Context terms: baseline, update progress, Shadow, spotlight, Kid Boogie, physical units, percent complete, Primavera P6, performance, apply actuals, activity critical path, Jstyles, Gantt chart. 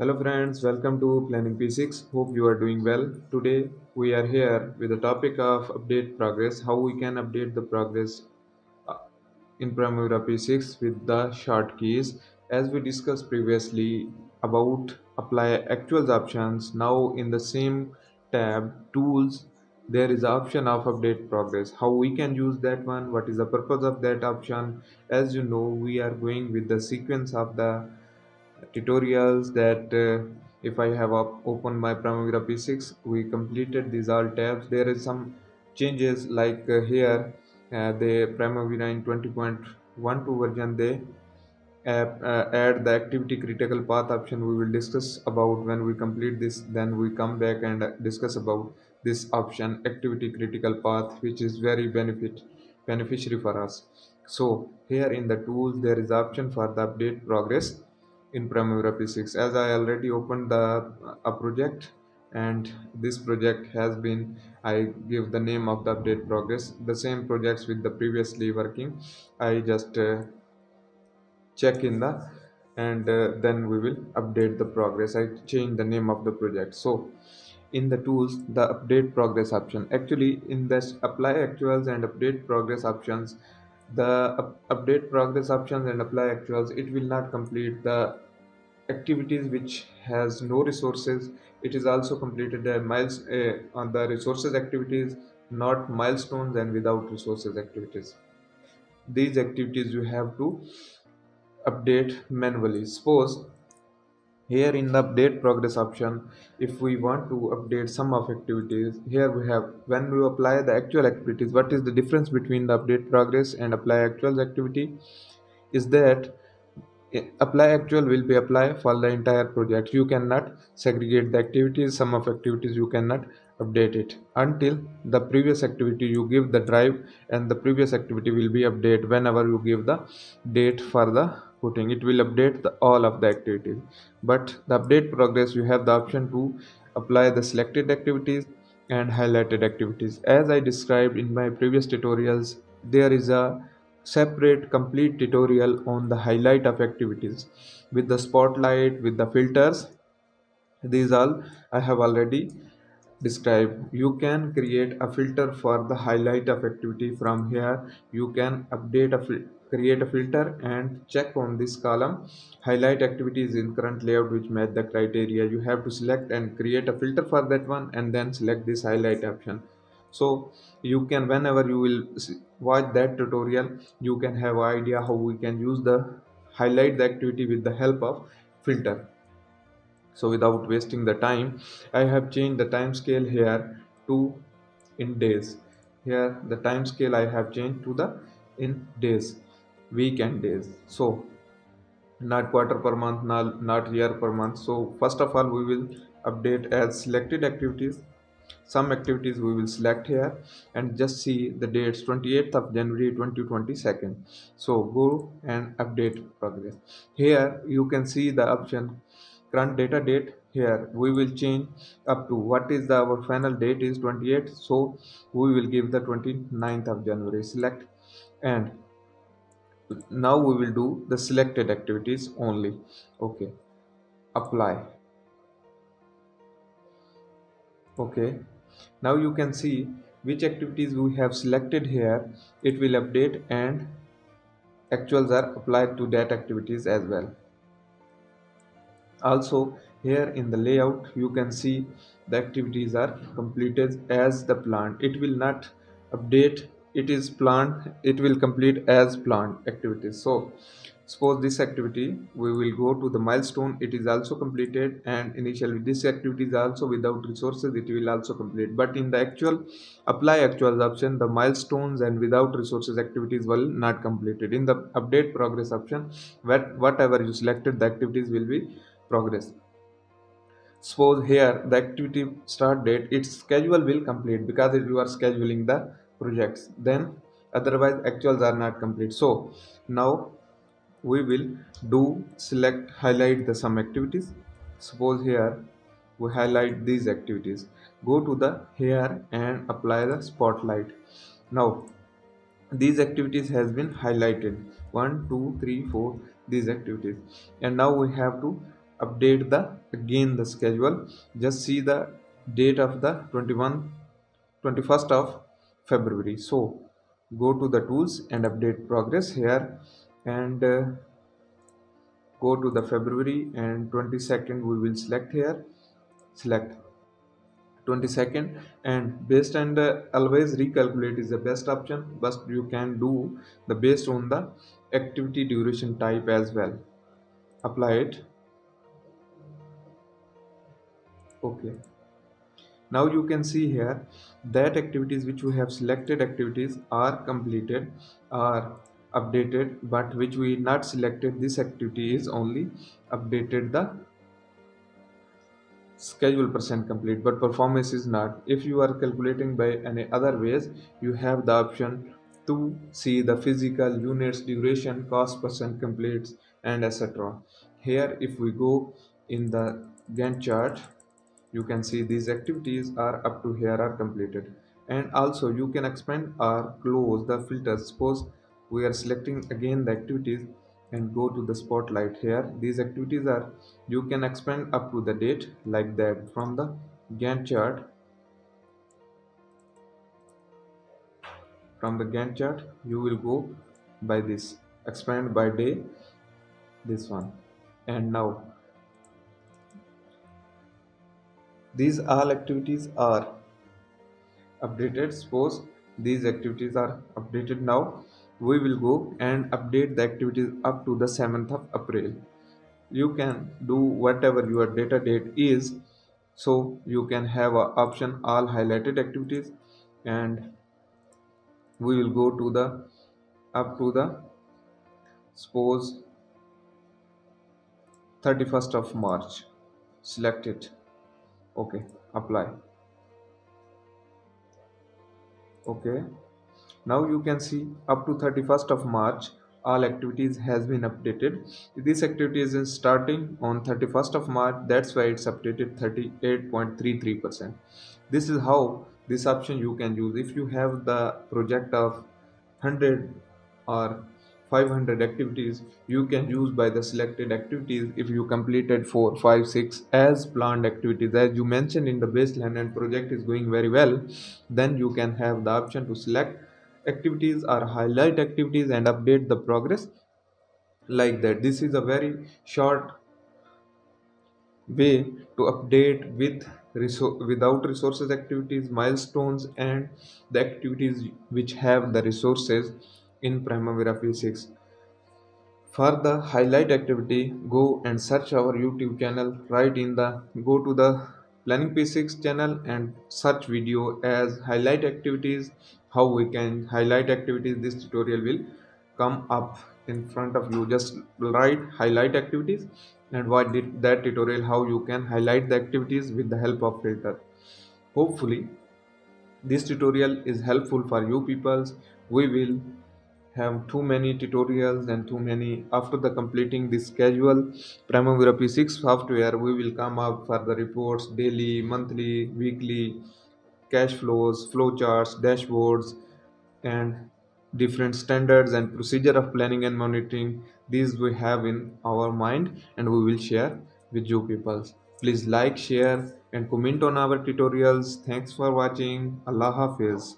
Hello friends, welcome to Planning P6. Hope you are doing well. Today we are here with the topic of update progress, how we can update the progress in Primavera P6 with the short keys. As we discussed previously about apply actuals options, now in the same tab tools there is the option of update progress. How we can use that one, what is the purpose of that option? As you know, we are going with the sequence of the tutorials that if I have opened my Primavera P6, we completed these all tabs. There is some changes like here the Primavera in 20.12 version, they add the activity critical path option. We will discuss about when we complete this, then we come back and discuss about this option activity critical path, which is very beneficiary for us. So here in the tools there is option for the update progress in Primavera P6. As I already opened a project, and this project has been, I give the name of the update progress, the same projects with the previously working. I just check in the and then we will update the progress. I change the name of the project. So in the tools, the update progress option, actually in this apply actuals and update progress options, the update progress options and apply actuals, it will not complete the activities which has no resources. It is also completed on the resources activities, not milestones, and without resources activities. These activities you have to update manually. Suppose here in the update progress option, if we want to update some of activities, here we have, when we apply the actual activities, what is the difference between the update progress and apply actuals activity is that apply actual will be applied for the entire project. You cannot segregate the activities, some of activities you cannot update it until the previous activity you give the drive, and the previous activity will be updated whenever you give the date for the putting. It will update all of the activities. But the update progress, you have the option to apply the selected activities and highlighted activities. As I described in my previous tutorials, there is a separate complete tutorial on the highlight of activities with the spotlight, with the filters. These all I have already described. You can create a filter for the highlight of activity. From here you can create a filter and check on this column highlight activities in current layout which match the criteria. You have to select and create a filter for that one, and then select this highlight option. So you can, whenever you will watch that tutorial, you can have an idea how we can use the highlight the activity with the help of filter. So without wasting the time, I have changed the time scale here to in days. Here the time scale I have changed to the in days, week and days. So not quarter per month, not year per month. So first of all we will update as selected activities. Some activities we will select here and just see the dates 28th of January 2022. So go and update progress. Here you can see the option current data date. Here we will change up to what is our final date is 28th, so we will give the 29th of January, select, and now we will do the selected activities only. Okay, apply. Okay, now you can see which activities we have selected here. It will update and actuals are applied to that activities as well. Also here in the layout you can see the activities are completed as the planned. It will not update, it is planned, it will complete as planned activities. So suppose this activity, we will go to the milestone, it is also completed, and initially this activity is also without resources, it will also complete. But in the actual apply actuals option, the milestones and without resources activities will not completed. In the update progress option, whatever you selected, the activities will be progress. Suppose here the activity start date, its schedule will complete because you are scheduling the projects, then otherwise actuals are not complete. So now we will do select highlight the some activities. Suppose here we highlight these activities, go to the here and apply the spotlight. Now these activities has been highlighted 1, 2, 3, 4, these activities, and now we have to update again the schedule. Just see the date of the 21st of February. So go to the tools and update progress here, and go to the February and 22nd we will select here, select 22nd, and based and always recalculate is the best option, but you can do the based on the activity duration type as well. Apply it. Okay, now you can see here that activities which we have selected activities are completed, are updated, but which we not selected, this activity is only updated the schedule percent complete, but performance is not. If you are calculating by any other ways, you have the option to see the physical units, duration, cost, percent completes, and etc. Here if we go in the Gantt chart, you can see these activities are up to here are completed, and also you can expand or close the filters. Suppose we are selecting again the activities and go to the spotlight here. These activities are, you can expand up to the date like that from the Gantt chart. From the Gantt chart you will go by this, expand by day, this one. And now these all activities are updated. Suppose these activities are updated. Now we will go and update the activities up to the 7th of April. You can do whatever your data date is, so you can have an option all highlighted activities, and we will go to the up to the suppose 31st of March, select it. Okay, apply. Okay, now you can see up to 31st of March all activities has been updated. This activity is starting on 31st of March, that's why it's updated 38.33%. This is how this option you can use. If you have the project of 100 or 500 activities, you can use by the selected activities. If you completed 4, 5, 6 as planned activities, as you mentioned in the baseline, and project is going very well, then you can have the option to select activities or highlight activities and update the progress like that. This is a very short way to update with without resources activities, milestones, and the activities which have the resources in Primavera P6. For the highlight activity, go and search our YouTube channel. Right in the go to the Planning P6 channel and search video as highlight activities. How we can highlight activities? This tutorial will come up in front of you. Just write highlight activities and what did that tutorial, how you can highlight the activities with the help of filter. Hopefully this tutorial is helpful for you peoples. We will have too many tutorials and too many after the completing this schedule. Primavera P6 software, we will come up for the reports, daily, monthly, weekly, cash flows, flowcharts, dashboards, and different standards and procedure of planning and monitoring. These we have in our mind and we will share with you people. Please like, share, and comment on our tutorials. Thanks for watching. Allah Hafiz.